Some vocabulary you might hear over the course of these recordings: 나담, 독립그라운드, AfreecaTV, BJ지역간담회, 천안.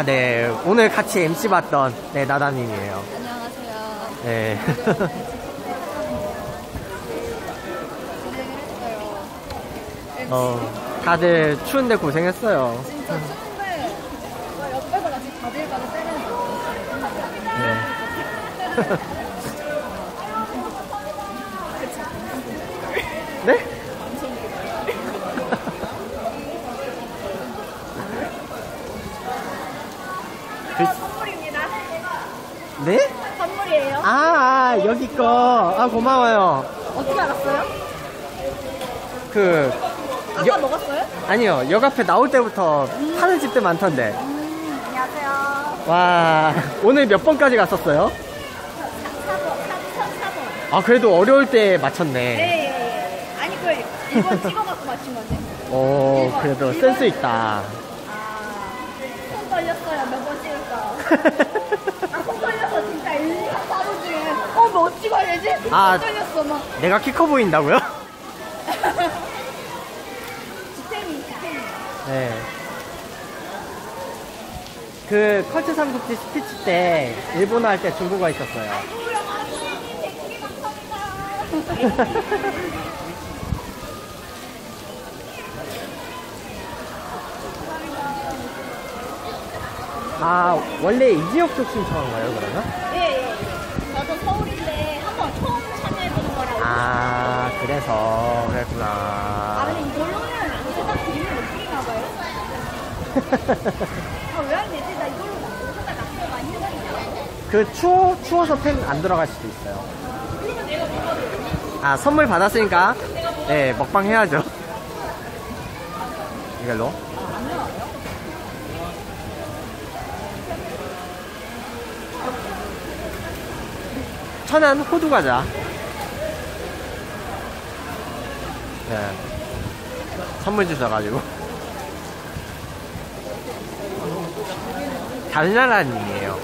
아, 네. 오늘 같이 MC 봤던, 네, 나담님이에요. 안녕하세요. 네. 다들 추운데 고생했어요. 진짜 추운데, 옆에서 같이 바들바들 때려서. 네. 네? 선물입니다. 네? 선물이에요. 아, 여기 거. 아, 고마워요. 어떻게 알았어요? 아까 먹었어요? 아니요. 역 앞에 나올 때부터 파는 집들 많던데. 안녕하세요. 와, 오늘 몇 번까지 갔었어요? 4번. 아, 그래도 어려울 때 맞췄네. 네. 아니, 그 1번 찍어갖고 맞춘 건데. 오, 1번. 그래도 1번. 센스 있다. 걸렸어요. 몇 번 찍을까? 아, 손 떨렸어. 진짜 1, 2, 3, 4번 중에 뭐 찍어야 되지? 아, 손 떨렸어. 막. 내가 키 커 보인다고요? 지탱이. 네. 그 컬트 삼국지 스피치 때 일본어 할 때 중국어 있었어요. 아, 원래 이 지역 출신 처음인가요, 그러면? 예. 저도 서울인데 한번 처음 참여해보는 거라고. 아, 그래서 그랬구나. 아, 근데 이걸로는 안 되다 그림을 못 그리나 봐요. 아, 왜 안 되지? 나 이걸로 나보다 낙서가 많이 해봤는데. 그 추워서 펜 안 들어갈 수도 있어요. 그러면 내가 먹어도. 아, 선물 받았으니까. 네, 먹방 해야죠. 이걸로. 천안 호두 과자. 네. 선물 주셔가지고. 다른 나라님이에요.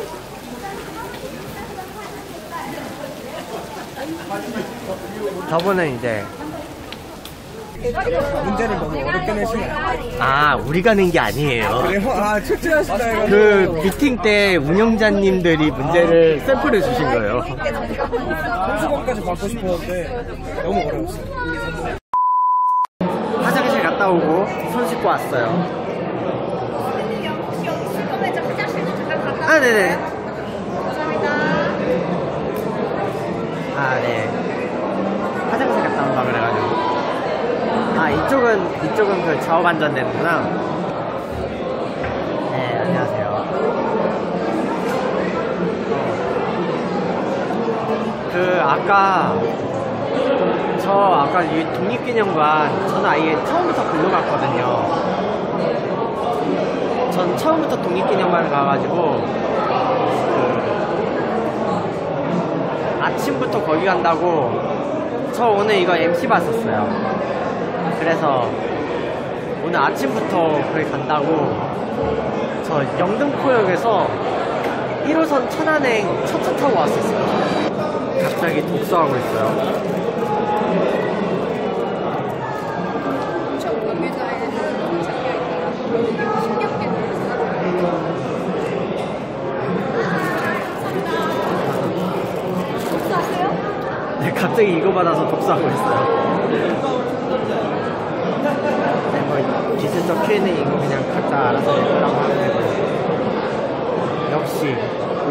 저분은 이제 문제를 너무 어렵게 내시면 아, 우리가 낸 게 아니에요. 아, 그래요? 아, 출제하시나요? 그 미팅 때 운영자님들이 문제를 샘플을 주신 거예요. 홍수건까지 받고 싶었는데 너무 어려웠어요. 화장실 갔다 오고 손 씻고 왔어요. 아, 네네. 감사합니다. 아, 네. 화장실 갔다 온다 그래가지고. 아, 이쪽은 그 좌우 반전되는구나. 네, 안녕하세요. 그 아까 이 독립기념관 저는 아예 처음부터 글로 갔거든요. 전 처음부터 독립기념관 가가지고 그 아침부터 거기 간다고 저 오늘 이거 MC 봤었어요. 그래서 오늘 아침부터 거기 간다고 저 영등포역에서 1호선 천안행 첫차 타고 왔었어요. 갑자기 독서하고 있어요. 네, 갑자기 이거 받아서 독서하고 있어요. 기술적 Q&A 이거 그냥 각자 알아서 해보라고 하면 되고. 역시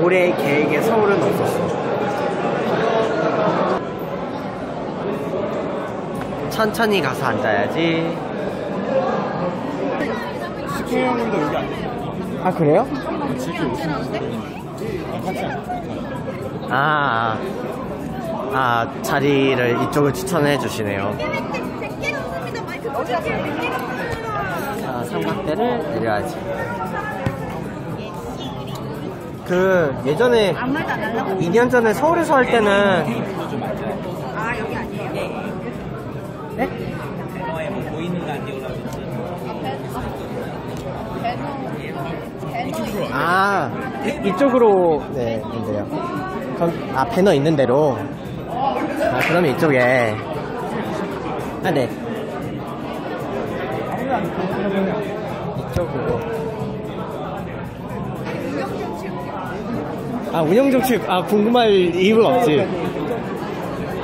올해 계획에 서울은 없었어. 천천히 가서 앉아야지. 스케일 형님도 여기 앉으세요. 아, 그래요? 자리를 이쪽을 추천해 주시네요. 자, 삼각대를 내려야지. 그 예전에 2년 전에 서울에서 할 때는 아, 여기 아니에요? 네? 아, 이쪽으로. 네, 근데요. 아, 배너 있는 대로. 아, 그러면 이쪽에. 아, 네. 이쪽으로. 아, 운영중 측, 아, 궁금할 이유가 없지.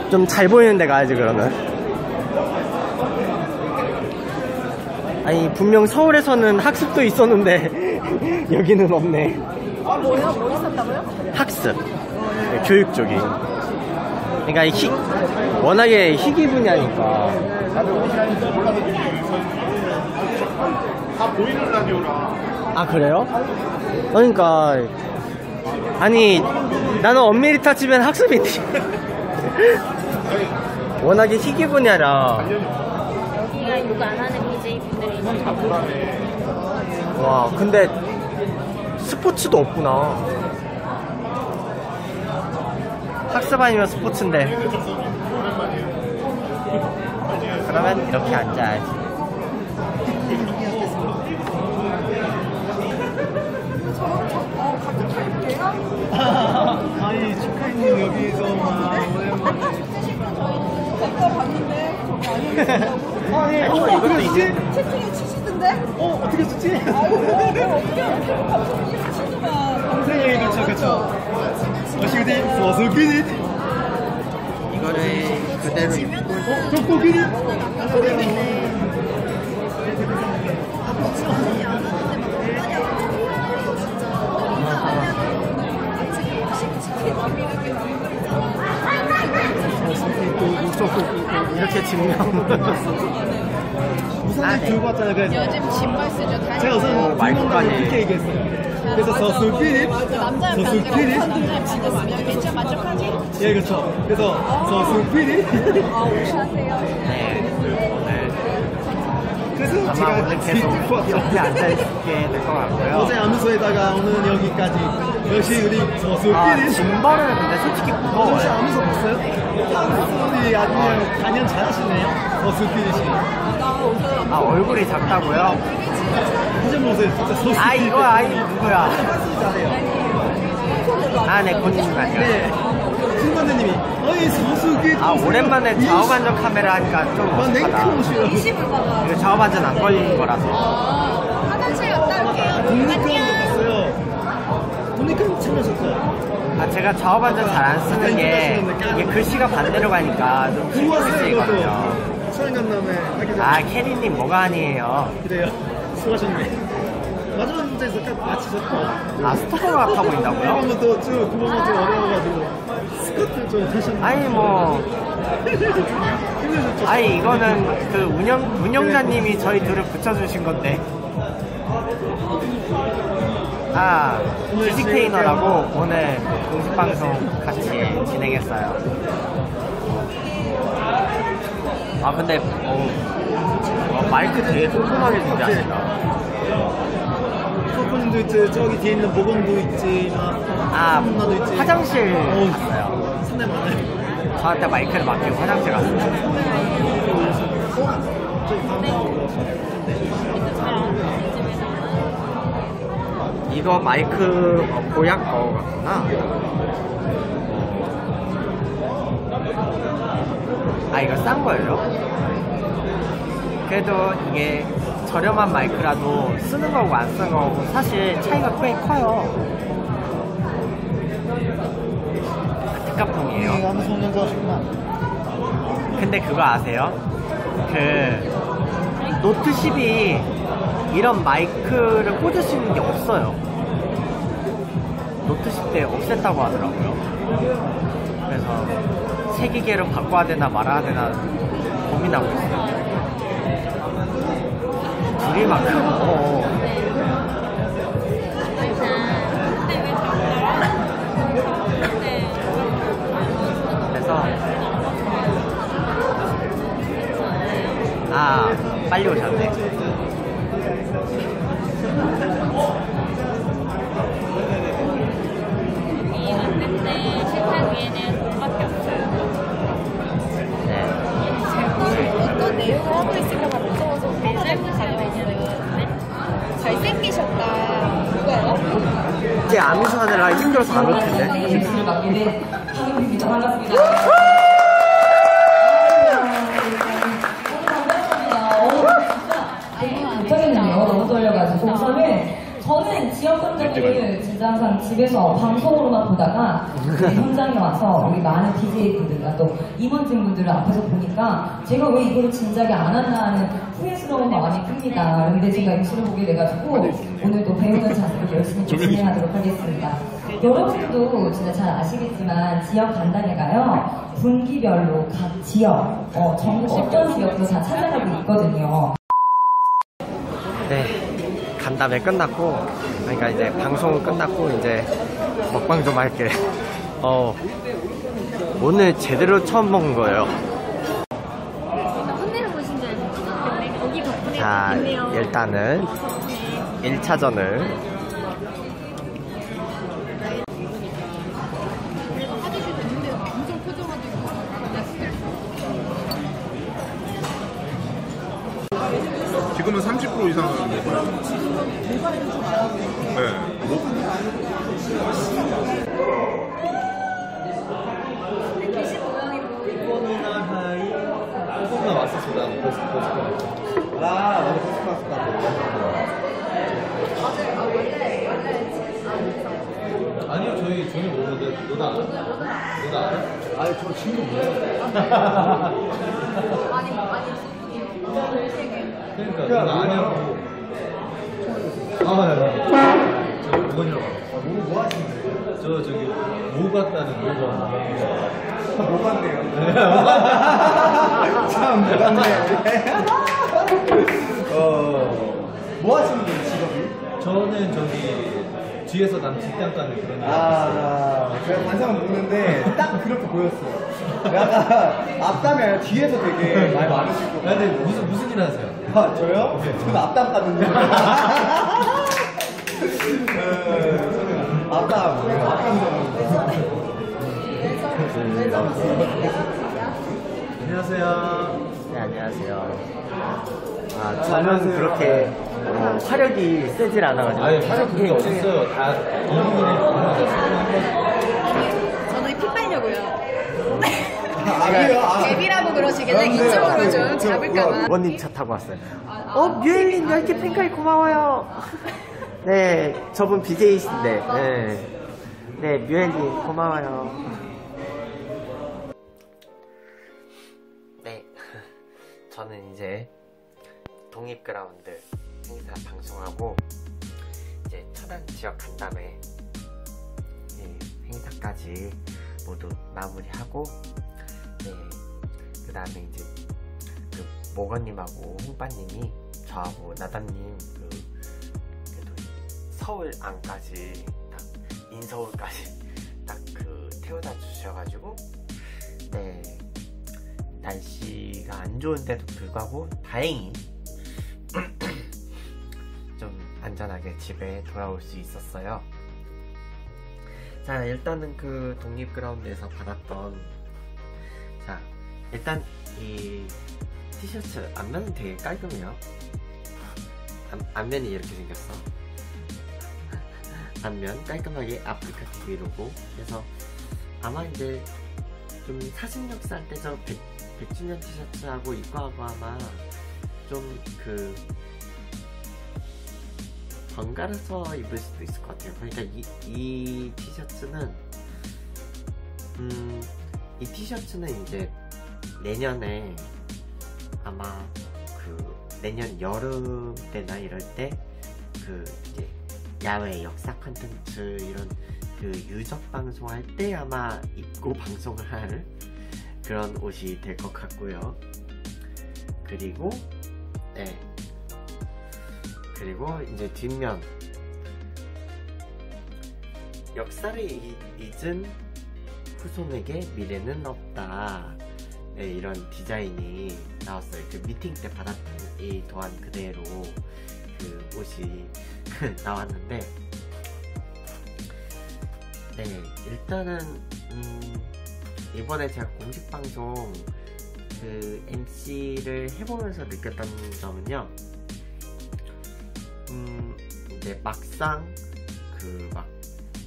좀 잘 보이는 데 가야지, 그러면. 아니, 분명 서울에서는 학습도 있었는데, 여기는 없네. 뭐요? 뭐 있었다고요? 학습. 네, 교육 쪽이. 그러니까, 워낙에 희귀 분야니까. 다 보이는 라디오라. 아, 그래요? 그러니까, 아니, 나는 엄밀히 따지면 학습인데. 워낙에 희귀 분야라. 우리가 이거 안 하는 BJ분들이. 와, 근데 스포츠도 없구나. 학습 아니면 스포츠인데. 그러면 이렇게 앉아야지. 아니, 축하님 여기서 채팅에 치시던데? 어, 어떻게 치지? 아유, 이렇게 증명. 우선 들고 왔잖아요. 그래서 요즘 짐벌 쓰죠. 제가 우선 말고까지 이렇게 얘기했어요. 그래서 저술 필립, 저술 필립, 남자 만족하지? 예, 그렇죠. 그래서 저술 필립. 아, 오시하세요. 네. 그래서 제가 계속 옆에 앉아 있게 될 것 같고요. 어제 암수에다가 오늘 여기까지. 역시 우리 저술 필립. 짐벌은 근데 솔직히 무거워요. 혹시 암수 봤어요? 우리 아주 단연 잘하시네요. 서수필이시. 아, 얼굴이 작다고요? 표정 보세요. 진짜 서수필. 아, 이거 아이 누구야? 아, 네, 권진님 아니요. 네. 신관대님이 어이 서수필. 아, 오랜만에 좌우반전 카메라 하니까 좀 멋있다. 이거 좌우반전 안 걸리는 거라서. 화장실 갔다 올게요. 독립그라운드 갔어요. 독립그라운드 참여하셨어요? 아, 제가 좌우반전 잘 안 쓰는 게 이게 글씨가 반대로 가니까 좀 신경 쓰이거든요. 아, 캐리님 뭐가 아니에요. 그래요. 수고하셨네. 마지막 문제에서 마치셨고. 아, 스토커가 아파 보인다고요? 그거는 좀 어려워가지고 스커트 좀 하셨는데. 아니 뭐. 아니 이거는 그 운영자님이 저희 둘을 붙여주신 건데. 아, 지식테이너라고 오늘 공식방송 같이 진행했어요. 아, 근데 마이크 되게 꼼꼼하게 준비하신다. 소프님도 있지, 저기 뒤에 있는 모범도 있지. 아, 있지. 화장실 갔어요. 상대 많아요. 저한테 마이크를 맡기고 화장실 갔어요. 이거 마이크 보약 같구나. 아, 이거 싼 거예요? 그래도 이게 저렴한 마이크라도 쓰는 거고 안 쓰는 거고 사실 차이가 꽤 커요. 특가풍이에요. 근데 그거 아세요? 그 노트 10이 이런 마이크를 꽂을 수 있는 게 없어요. 노트 10대 없앴다고 하더라고요. 그래서 새 기계로 바꿔야 되나 말아야 되나 고민하고 있어요. 둘이 막 크고. 그래서 아, 빨리 오셨네. 이제 아미수 하느라 힘들어서 안 올 텐데. 저는 처음엔 지역분들이 진짜 항상 집에서 방송으로만 보다가 현장에 와서 우리 많은 DJ분들과 또 임원진분들을 앞에서 보니까 제가 왜 이걸 진작에 안 왔나 하는 후회스러운 마음이 큽니다. 그런데 제가 입술을 보게 돼가지고 오늘도 배우는 자세로 열심히 진행하도록 하겠습니다. 여러분도 진짜 잘 아시겠지만 지역 간담회가요 분기별로 각 지역, 전국 어떤 지역도 다 찾아가고 있거든요. 네, 간담회 끝났고, 그러니까 이제 방송 끝났고 이제 먹방 좀 할게. 오늘 제대로 처음 먹은 거예요. 자, 일단은 1차전을 지금은 30% 이상은 네. 게시 모양이고 이거나 하이 아무거나 왔었습니다. 아, 아니요, 저희 모르는데 너다. 아니, 저 친구 몰라요. 그러니까 나 아니라고. 네. 저기 무건이라고. 뭐 하시는데? 저 저기 모 같다는 모가. 모 같네요. 참 모 같네요. 뭐 하시는 거예요, 직업이? 저는 저기 뒤에서 난 뒷땅 까는 그런 일. 제가 관상은 모르는데 딱 그렇게 보였어요. 약간 앞담이 아니라 뒤에서 되게 많이 많으시고. 야, 근데 무슨 일 하세요? 아, 저요? 네. 저는 앞담 까는데. 안녕하세요. 네, 안녕하세요. 아, 저는 그렇게 화력이 세질 않아가지고. 아니, 화력 그게 어딨어요. 다 이분이 저는 피 빨려고요. 데뷔라고 그러시겠네. 이쪽으로 좀 잡을까봐. 원님 차 타고 왔어요. 뮤엘님 10개 팬카이 고마워요. 네, 저분 BJ이신데. 네, 뮤엘님 고마워요. 네, 저는 이제 독립그라운드 행사 방송하고 이제 천안 지역 간담회 행사까지 모두 마무리하고, 네, 그 다음에 이제 그 모건님하고 홍빠님이 저하고 나담님 그래도 서울 안까지 딱 인서울까지 딱 그 태워다 주셔가지고, 네, 날씨가 안 좋은데도 불구하고 다행히 좀 안전하게 집에 돌아올 수 있었어요. 자, 일단은 그 독립그라운드에서 받았던, 자, 일단 이 티셔츠 앞면은 되게 깔끔해요. 앞면이 이렇게 생겼어. 앞면 깔끔하게 AfreecaTV 로고 해서 아마 이제 좀 사진력 쌀 때 저 100주년 티셔츠하고 이거하고 아마 좀 그 번갈아서 입을 수도 있을 것 같아요. 그러니까 이 티셔츠는 이 티셔츠는 이제 내년에 아마 그 내년 여름 때나 이럴 때 그 이제 야외 역사 콘텐츠 이런 그 유적 방송할 때 아마 입고 방송을 할 그런 옷이 될 것 같고요. 그리고 네, 그리고 이제 뒷면 역사를 잊은 후손에게 미래는 없다, 네, 이런 디자인이 나왔어요. 그 미팅 때 받았던 이 도안 그대로 그 옷이 나왔는데, 네, 일단은 이번에 제가 공식 방송 그 MC를 해보면서 느꼈던 점은요, 이제 막상 그 막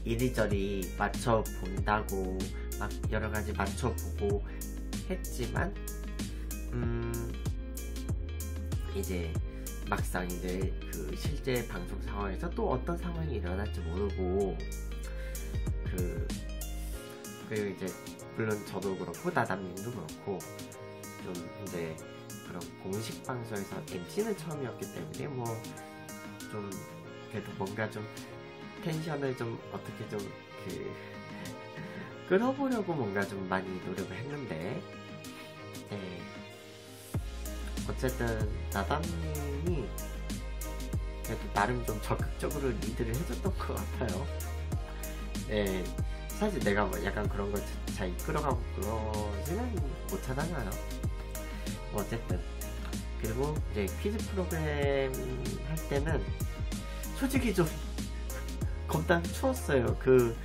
이리저리 맞춰본다고 막 여러가지 맞춰보고 했지만 이제 막상인들 그 실제 방송 상황에서 또 어떤 상황이 일어날지 모르고 그리고 이제 물론 저도 그렇고 나담님도 그렇고 좀 이제 그런 공식 방송에서 MC는 처음이었기 때문에 뭐 좀 그래도 뭔가 좀 텐션을 좀 어떻게 좀 끌어보려고 뭔가 좀 많이 노력을 했는데, 네. 어쨌든 나담님이 그래도 나름 좀 적극적으로 리드를 해줬던 것 같아요. 네. 사실 내가 뭐 약간 그런 걸 잘 이끌어가고 그러지는 못하잖아요. 뭐 어쨌든. 그리고 이제 퀴즈 프로그램 할 때는 솔직히 좀 겁나 추웠어요. 그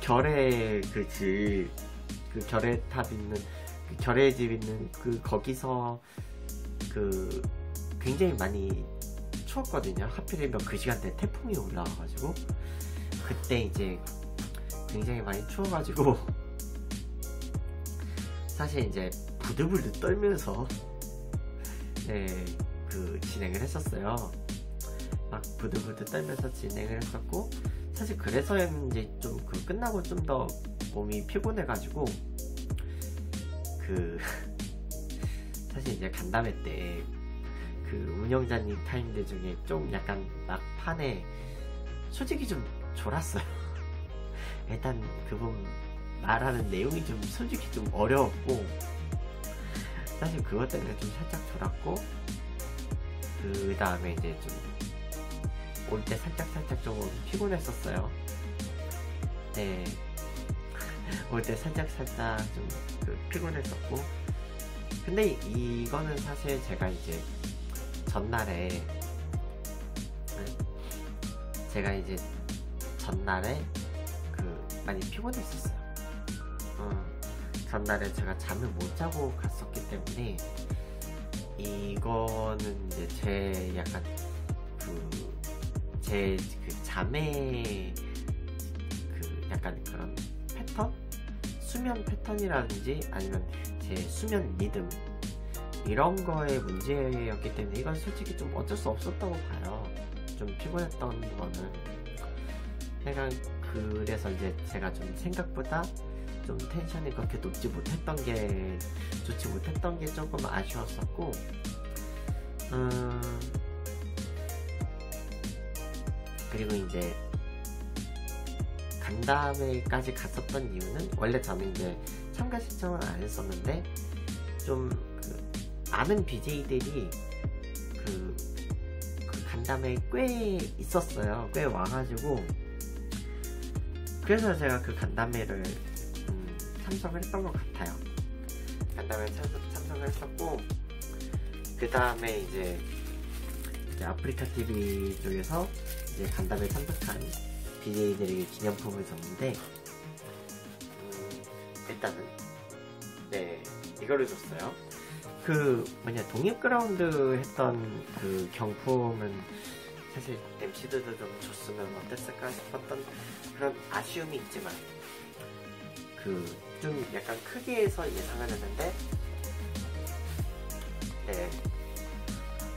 결의 그 집, 그 결의탑 있는, 그 결의 집 있는 그 거기서 그 굉장히 많이 추웠거든요. 하필이면 그 시간대에 태풍이 올라와가지고 그때 이제 굉장히 많이 추워가지고 사실 이제 부들부들 떨면서 네, 그 진행을 했었어요. 막 부들부들 떨면서 진행을 했었고 사실 그래서였는지 좀 그 끝나고 좀 더 몸이 피곤해가지고 그 사실 이제 간담회 때 그 운영자님 타임대 중에 좀 약간 막판에 솔직히 좀 졸았어요. 일단 그분 말하는 내용이 좀 솔직히 좀 어려웠고 사실 그것 때문에 좀 살짝 졸았고 그 다음에 이제 좀 올 때 살짝 조금 피곤했었어요. 네. 올 때 살짝 좀 피곤했었고. 근데 이거는 사실 제가 이제 전날에 그 많이 피곤했었어요. 전날에 제가 잠을 못 자고 갔었기 때문에 이거는 이제 제 약간 제 그 잠의 그 약간 그런 패턴? 수면 패턴이라든지 아니면 제 수면 리듬 이런 거에 문제였기 때문에 이건 솔직히 좀 어쩔 수 없었다고 봐요. 좀 피곤했던 거는. 그래서 이제 제가 좀 생각보다 좀 텐션이 그렇게 좋지 못했던 게 조금 아쉬웠었고, 그리고 이제 간담회까지 갔었던 이유는 원래 저는 이제 참가 신청을 안 했었는데 좀 그 아는 BJ들이 그 간담회에 꽤 있었어요. 꽤 와가지고 그래서 제가 그 간담회를 참석을 했던 것 같아요. 간담회에 참석을 했었고 그 다음에 이제 아프리카TV 쪽에서 간담회 참석한 BJ들에게 기념품을 줬는데 일단은 네 이거를 줬어요. 그 뭐냐 독립그라운드 했던 그 경품은 사실 MC들도 좀 줬으면 어땠을까 싶었던 그런 아쉬움이 있지만 그 좀 약간 크게 해서 예상을 했는데 네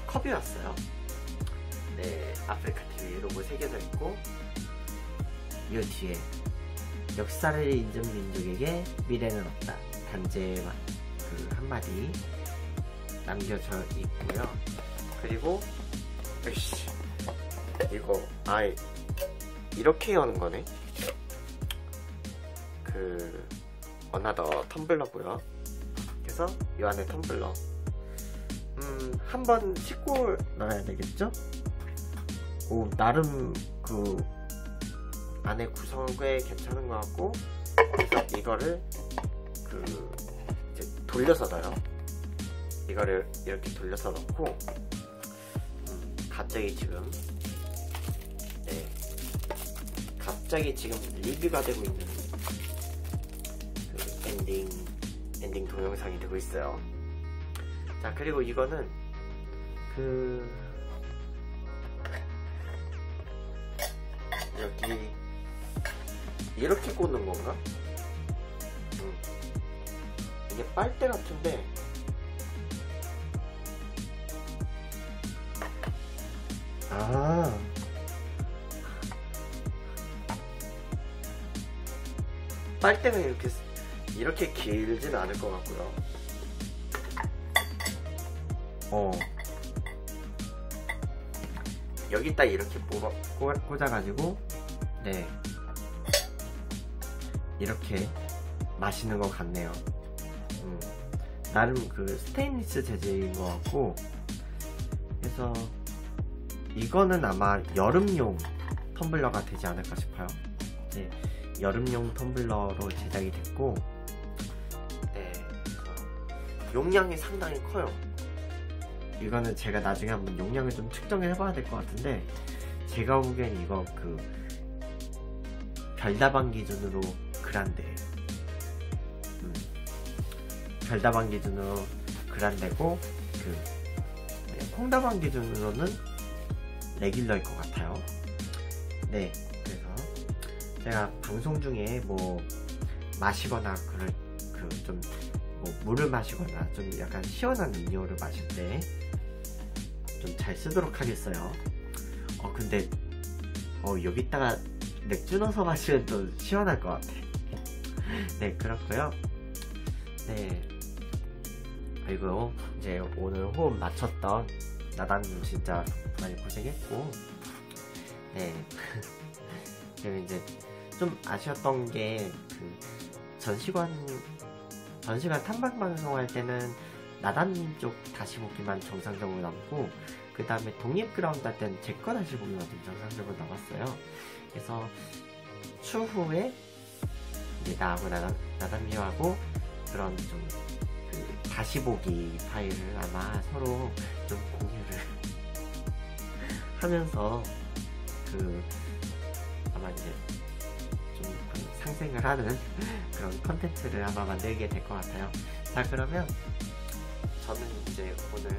컵이 왔어요. 네, 아프리카TV 로고 새겨져 있고 이 뒤에 역사를 잊은 민족에게 미래는 없다 단지에만 그 한마디 남겨져 있고요. 그리고 으이씨 이거 아이 이렇게 여는 거네. 그 어나더 텀블러고요. 그래서 이 안에 텀블러 한번 씻고 넣어야 되겠죠? 오, 나름 그 안에 구성은 꽤 괜찮은 것 같고 그래서 이거를 그 이제 돌려서 넣어요. 이거를 이렇게 돌려서 넣고 갑자기 지금 리뷰가 되고 있는 그 엔딩 동영상이 되고 있어요. 자 그리고 이거는 그 여기 이렇게 꽂는 건가? 이게 빨대 같은데 아. 빨대는 이렇게 길진 않을 것 같고요. 여기다 이렇게 꽂아가지고 네 이렇게 맛있는 것 같네요. 나름 그 스테인리스 재질인 것 같고, 그래서 이거는 아마 여름용 텀블러가 되지 않을까 싶어요. 네, 여름용 텀블러로 제작이 됐고, 네, 용량이 상당히 커요. 이거는 제가 나중에 한번 용량을 좀 측정을 해봐야 될 것 같은데, 제가 보기엔 이거 그 별다방 기준으로 그란데, 별다방 기준으로 그란데고, 그 콩다방 기준으로는 레귤러일 것 같아요. 네, 그래서 제가 방송 중에 뭐 마시거나 좀 뭐 물을 마시거나 좀 약간 시원한 음료를 마실 때 좀 잘 쓰도록 하겠어요. 근데 여기다가 맥주 넣어서 마시면 또 시원할 것 같아. 네, 그렇고요. 네, 그리고 이제 오늘 호흡 맞췄던 나담님 진짜 많이 고생했고, 네. 그리고 이제 좀 아쉬웠던 게 그 전시관 탐방 방송할 때는 나담님 쪽 다시 보기만 정상적으로 남고, 그 다음에 독립그라운드 할 때는 제 거 다시 보기만 좀 정상적으로 남았어요. 그래서 추후에 이제 나하고 나담님하고 그런 좀 그 다시 보기 파일을 아마 서로 좀 공유를 하면서 그 아마 이제 좀 상생을 하는 그런 컨텐츠를 아마 만들게 될 것 같아요. 자, 그러면 저는 이제 오늘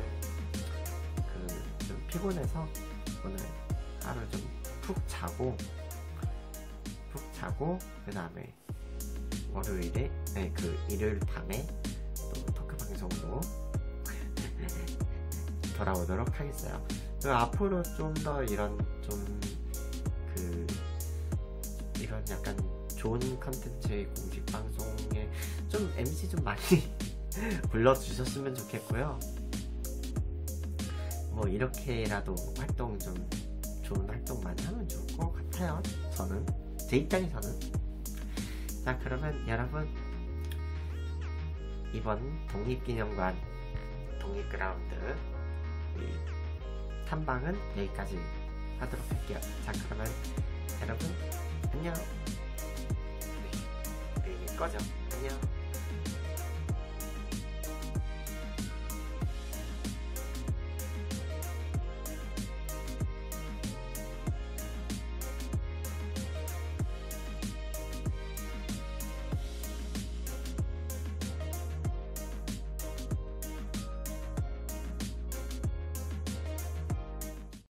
그 좀 피곤해서 오늘 하루 좀 푹 자고 그 다음에 월요일에 일요일 밤에 또 토크 방송으로 돌아오도록 하겠어요. 그리고 앞으로 좀 더 이런 약간 좋은 컨텐츠의 공식 방송에 좀 MC 좀 많이 불러주셨으면 좋겠고요. 뭐 이렇게라도 활동 좀 좋은 활동 많이 하면 좋을 것 같아요. 저는 제 입장에서는. 자, 그러면 여러분, 이번 독립기념관 독립그라운드 탐방은 여기까지 하도록 할게요. 자, 그러면 여러분 안녕. 네, 꺼져. 안녕.